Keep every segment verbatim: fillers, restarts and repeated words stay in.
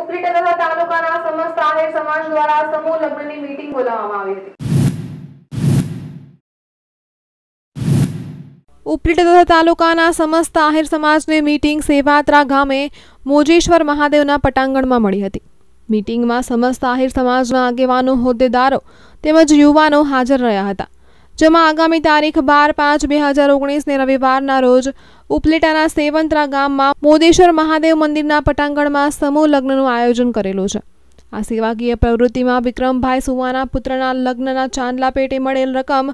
ઉપલેટા તથા તાલુકાના સમસ્ત આહીર સમાજ દ્વારા સમૂહ લગ્નની મીટિંગ બોલાવવામાં આવી હતી। उपलेटा तथा तालुकाना समस्त आहिर समाजनी मीटिंग सेवात्रा गामे मोजेश्वर महादेवना पटांगणमां मळी हती। मीटिंगमां समस्त आहिर समाजना आगेवानो होद्देदारो तेमज युवानो हाजर रह्या हता। जेमां आगामी तारीख बार पांच बे हजार ओगणीस ने रविवारना रोज उपलेटाना सेवंत्रा गाममां मोदेश्वर महादेव मंदिरना पटांगणमां समूह लग्ननुं आयोजन करेलुं छे। आ सेवाकीय प्रवृत्तिमां विक्रमभाई सुवाना पुत्रना लग्नना चांदला पेटे मळेल रकम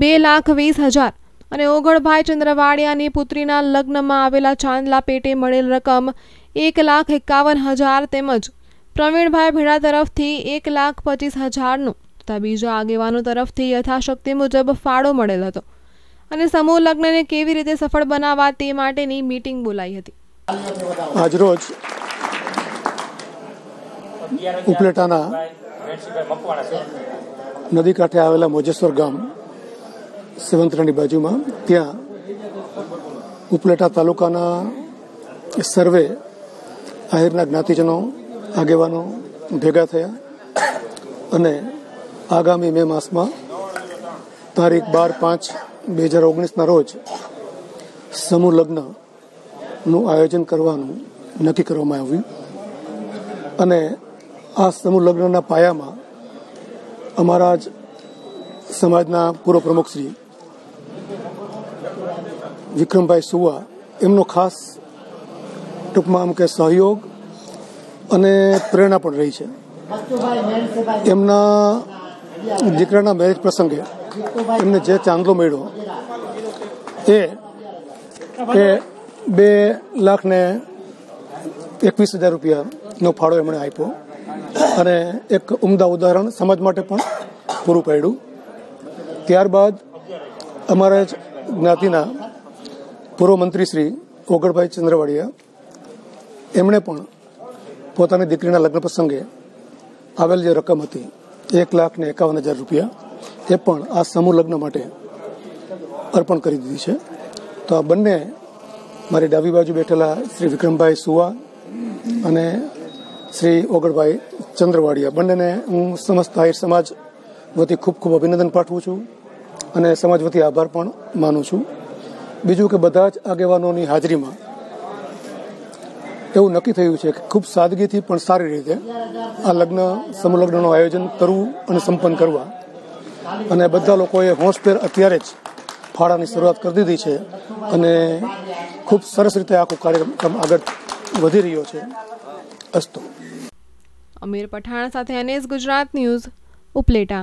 बे लाख वीस हज़ार અને ઓગળભાઈ ચંદ્રવાડિયાની પુત્રીના લગ્નમાં આવેલા ચાંદલા પેટે મળેલ રકમ એક લાખ એકાવન હજાર તેમજ પ્રવીણભાઈ ભેડા તરફથી એક લાખ પચીસ હજારનો તથા બીજા આગેવાનો તરફથી યથાશક્તિ મુજબ ફાળો મળેલ હતો અને સમૂહ લગ્નને કેવી રીતે સફળ બનાવવા તે માટેની મીટિંગ બોલાઈ હતી। આજરોજ ઉપલેટાના નદી કાંઠે આવેલા મોજેશ્વર ગામ सेवंतरानी बाजू में त्या उपलेटा तालुकाना सर्वे आहिरना ज्ञातिजनों आगेवानों भेगा थया अने आगामी मे मस में तारीख बार पांच बेहजार ओगनीस रोज समूह लग्न आयोजन करवानुं नक्की करवामां आव्युं अने आ समूह लग्नना पायामां अमारा ज समाजना पूर्व प्रमुख श्री विक्रम भाई सुवा एमनो खास टूंक में आम के सहयोग अने प्रेरणा पण रही है। एमना दीकराना मेरिट प्रसंगे एमने जे चांदलो मळ्यो ए बे लाख ने एकवीस हज़ार रुपया नो फाळो एमणे आप्यो अने एक उमदा उदाहरण समाज माटे पण पूरुं पाड्युं। त्यारबाद अमरा ज्ञातिना पूर्व मंत्री श्री ओगर भाई चंद्रवाड़िया एमने पण पोतानी दीकरीना लग्न प्रसंगे आवेल जे रकम हती एक लाख ने एकावन हज़ार रुपया ए पण आ समूह लग्न माटे अर्पण करी दीधी छे। तो आ बंने मारी डाबी बाजू बैठेला श्री विक्रम भाई सुवा अने श्री ओगर भाई चंद्रवाड़िया बंनेने हूँ समस्त आहिर समाज वती खूब खूब अभिनंदन पाठवू छू अने समाज वती आभार पण मानु छू। बीजू के बधा ज आगेवानोनी हाजरी में एवं नक्की थयुं छे के खूब सादगी थी पण सारी रीते आ लग्न समूह लग्ननुं आयोजन करवुं अने संपन्न करवा अने बधा लोकोए होंशभेर अत्यारे ज फाळानी शरूआत करी दीधी छे अने खूब सरस रीते आखो कार्यक्रम आगळ वधी रह्यो छे। अस्तु। अमीर पठाण साथे अनेस गुजरात न्यूज उपलेटा।